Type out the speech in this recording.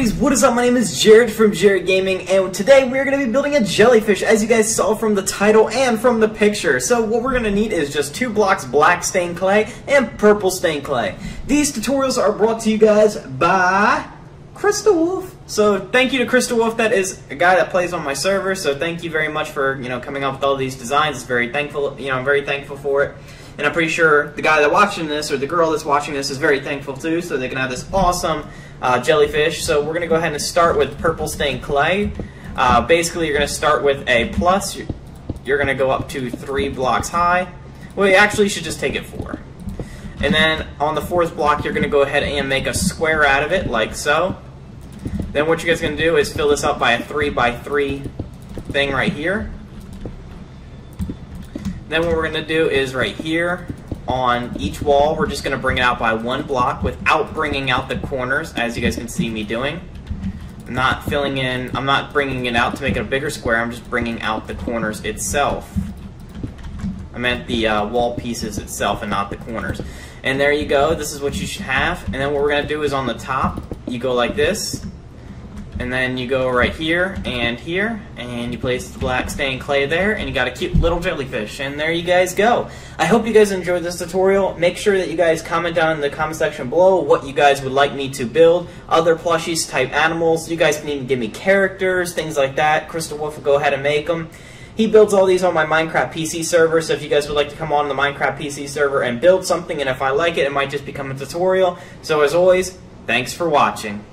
dudes, what is up? My name is Jarid from Jarid Gaming, and today we're going to be building a jellyfish, as you guys saw from the title and from the picture. So what we're going to need is just 2 blocks black stained clay and purple stained clay. These tutorials are brought to you guys by Crystal Wolf. So thank you to Crystal Wolf. That is a guy that plays on my server, so thank you very much for, you know, coming up with all these designs. It's very thankful, you know, I'm very thankful for it. And I'm pretty sure the guy that's watching this, or the girl that's watching this, is very thankful too, so they can have this awesome jellyfish. So we're going to go ahead and start with purple stained clay. Basically, you're going to start with a plus. You're going to go up to 3 blocks high. Well, you actually should just take it 4. And then on the 4th block, you're going to go ahead and make a square out of it, like so. Then what you guys are going to do is fill this up by a 3 by 3 thing right here. Then what we're going to do is right here on each wall, we're just going to bring it out by 1 block without bringing out the corners, as you guys can see me doing. I'm not filling in, I'm not bringing it out to make it a bigger square, I'm just bringing out the corners itself. I meant the wall pieces itself and not the corners. And there you go, this is what you should have. And then what we're going to do is on the top, you go like this. And then you go right here, and you place the black stained clay there, and you got a cute little jellyfish. And there you guys go. I hope you guys enjoyed this tutorial. Make sure that you guys comment down in the comment section below what you guys would like me to build. Other plushies, type animals. You guys can even give me characters, things like that. Crystal Wolf will go ahead and make them. He builds all these on my Minecraft PC server, so if you guys would like to come on the Minecraft PC server and build something, and if I like it, it might just become a tutorial. So as always, thanks for watching.